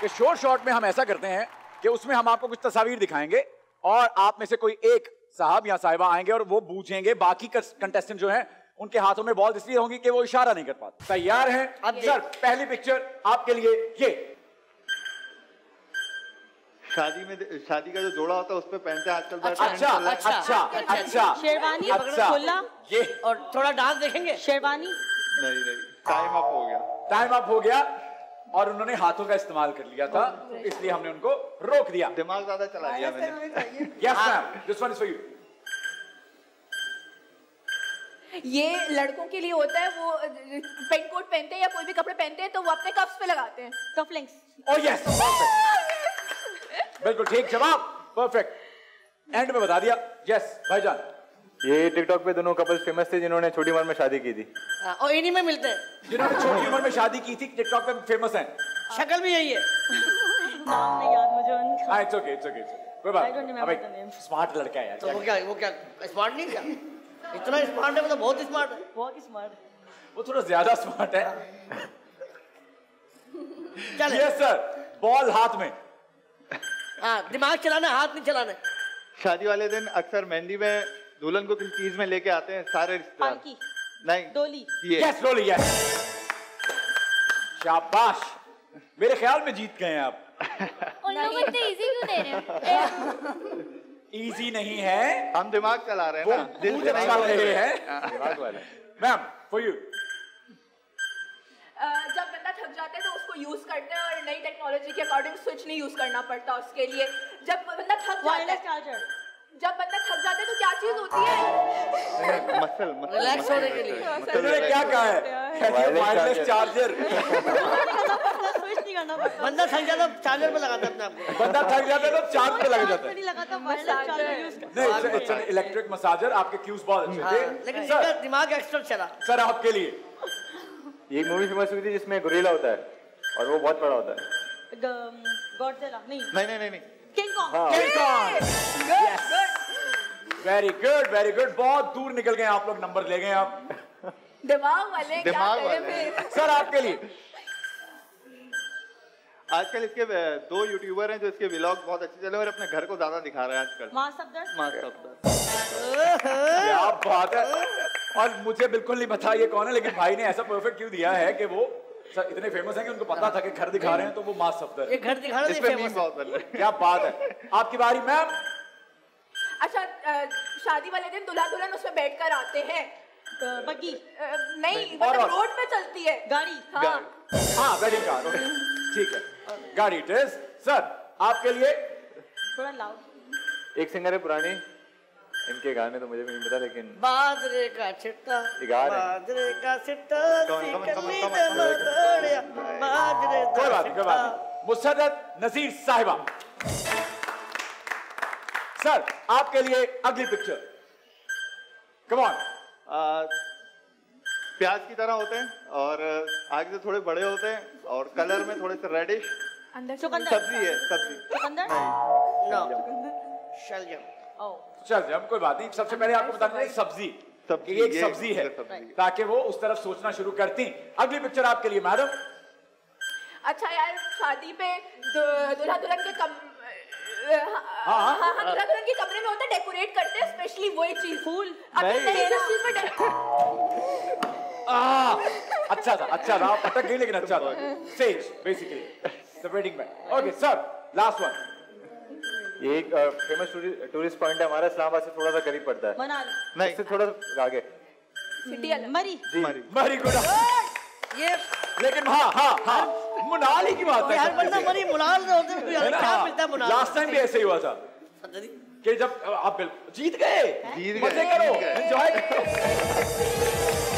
कि short shot में हम ऐसा करते हैं कि उसमें हम आपको कुछ तस्वीर दिखाएंगे और आप में से कोई एक साहब या साहिबा आएंगे और वो पूछेंगे, बाकी कंटेस्टेंट जो हैं उनके हाथों में बॉल इसलिए होंगी कि वो इशारा नहीं कर पाते। तैयार हैं अब सर? पहली पिक्चर आपके लिए ये शादी में शादी का जो जोड़ा होता है उस पे पहनते हैं आजकल। अच्छा, ये और थोड़ा डांस देखेंगे। शेरवानी नहीं, टाइम अप हो गया, टाइम अप हो गया और उन्होंने हाथों का इस्तेमाल कर लिया था इसलिए हमने उनको रोक दिया। दिमाग ज्यादा चला दिया मैंने। Yes ma'am, this one is for you. ये लड़कों के लिए होता है, वो पेंट कोट पहनते हैं या कोई भी कपड़े पहनते हैं तो वो अपने कफ्स पे लगाते हैं, कफलिंग्स। ओह यस, बिल्कुल ठीक जवाब, परफेक्ट, एंड में बता दिया। यस भाईजान, ये टिकटॉक पे दोनों कपल फेमस थे जिन्होंने छोटी उम्र में शादी की थी। और इन्हीं में मिलते हैं जिन्होंने छोटी उम्र में शादी की थी, टिकटॉक पे फेमस हैं, शक्ल भी यही है। नाम नहीं याद मुझे उनका। इट्स ओके, इट्स ओके, कोई बात नहीं। स्मार्ट लड़का है यार, तो वो क्या स्मार्ट नहीं, क्या इतना स्मार्ट है? मतलब बहुत स्मार्ट है, बहुत स्मार्ट है, वो थोड़ा ज्यादा स्मार्ट है। यस सर, बॉल हाथ में। हां, दिमाग चलाना, हाथ नहीं चलाना। शादी वाले दिन अक्सर मेहंदी में दुल्हन को किस चीज में लेके आते हैं सारे रिश्तेदार? नहीं, डोली। यस, डोली। यस, शाबाश, मेरे ख्याल में जीत गए आप। उन लोगों को इजी क्यों दे रहे हो? इजी नहीं है, हम दिमाग चला रहे हैं ना, दिल से नहीं चला रहे हैं। मैम फॉर यू, जब बंदा थक जाता है तो उसको यूज करते हैं और नई टेक्नोलॉजी के अकॉर्डिंग स्विच नहीं यूज करना पड़ता उसके लिए। जब बंदा थक जाता है, जब बंदा थक जाता है तो क्या चीज होती है? मसल, रिलैक्स होने के लिए। तुमने क्या कहा है? Wireless charger. बंदा थक जाता है चार्जर पे लगाता है अपने आप को। बंदा थक जाता है तो चार्ज पे लग जाता है, नहीं लगाता वायरलेस चार्जर यूज करता है। नहीं, इलेक्ट्रिक मसाजर। आपके क्यूज बहुत अच्छे थे लेकिन इसका दिमाग एक्स्ट्रा चला। सर आपके लिए एक मूवी फेमस हुई थी जिसमें गोरिल्ला होता है और वो बहुत बड़ा होता है। गॉडज़िला? नहीं, King Kong. King Kong. Very good, very good, बहुत दूर निकल गए आप लोग, नंबर ले गए आप। दिमाग वाले, दिमाग वाले। सर आपके लिए, आजकल इसके दो यूट्यूबर हैं जो इसके व्लॉग बहुत अच्छे चले और अपने घर को ज्यादा दिखा रहे हैं आजकल। क्या बात है, और मुझे बिल्कुल नहीं पता ये कौन है, लेकिन भाई ने ऐसा परफेक्ट क्यों दिया है कि वो सर इतने फेमस हैं कि उनको पता था कि घर दिखा रहे हैं तो वो मां सफदर ये घर दिखा रहे हैं। क्या बात है, आपकी बारी मैम। अच्छा, शादी वाले दिन दूल्हा दुल्हन उसमें बैठ कर आते हैं। बग्गी? नहीं, मतलब रोड पे चलती है गाड़ी। हाँ, वेडिंग कार, ठीक है, गाड़ी। ड्रेस? सर आपके लिए, थोड़ा लाउड। एक सिंगर है पुरानी, इनके गाने तो मुझे भी नहीं पता, लेकिन बाजरे का छिट्टा, बाजरे का छिट्टा, मुसर्रत नज़ीर साहिबा। सर आपके लिए अगली पिक्चर, कम ऑन। प्याज की तरह होते हैं और आगे से थोड़े बड़े होते हैं और कलर में थोड़े से रेडिश। सब्जी है, सब्जी। चल हम कोई बात नहीं, सबसे पहले आपको बताना है सब्जी, एक सब्जी है, ताकि वो उस तरफ सोचना शुरू करती। अगली पिक्चर आपके लिए मैडम। अच्छा यार, शादी पे दूल्हा दुल्हन के दूल्हा दुल्हन के कमरे में होता है, डेकोरेट करते हैं स्पेशली वही चीज, फूल। अच्छा था, अच्छा था, पटक गई लेकिन अच्छा था। स्टेज बेसिकली वेडिंग में। Okay sir, last one. ये एक फेमस टूरिस्ट पॉइंट है हमारा, इस्लामाबाद से थोड़ा सा करीब पड़ता है। मनाली? नहीं, इससे थोड़ा सा आगे। मरी? जी, मरी, मरी गुड़ा। ये लेकिन हाँ, मनाली की बात है यार, बंदा मरी मुनाल से होते हुए क्या मिलता है मुनाल? लास्ट टाइम भी ऐसे ही हुआ था कि जब आप जीत गए, मजे करो, एंजॉय करो।